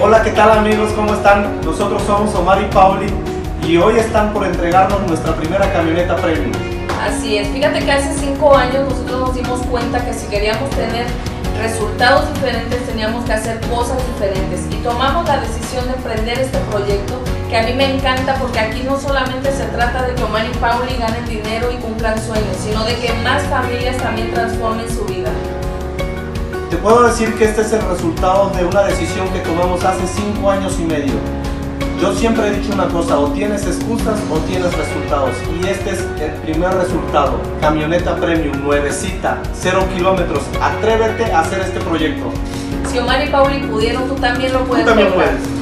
Hola, ¿qué tal amigos? ¿Cómo están? Nosotros somos Omar y Pauly y hoy están por entregarnos nuestra primera camioneta premium. Así es, fíjate que hace 5 años nosotros nos dimos cuenta que si queríamos tener resultados diferentes teníamos que hacer cosas diferentes y tomamos la decisión de emprender este proyecto que a mí me encanta, porque aquí no solamente se trata de que Omar y Pauly ganen dinero y cumplan sueños, sino de que más familias también transformen su vida. Te puedo decir que este es el resultado de una decisión que tomamos hace 5 años y medio. Yo siempre he dicho una cosa: o tienes excusas o tienes resultados, y este es el primer resultado. Camioneta premium, nuevecita, 0 kilómetros. Atrévete a hacer este proyecto. Si Omar y Pauly pudieron, tú también lo puedes. Tú también lograr. Puedes.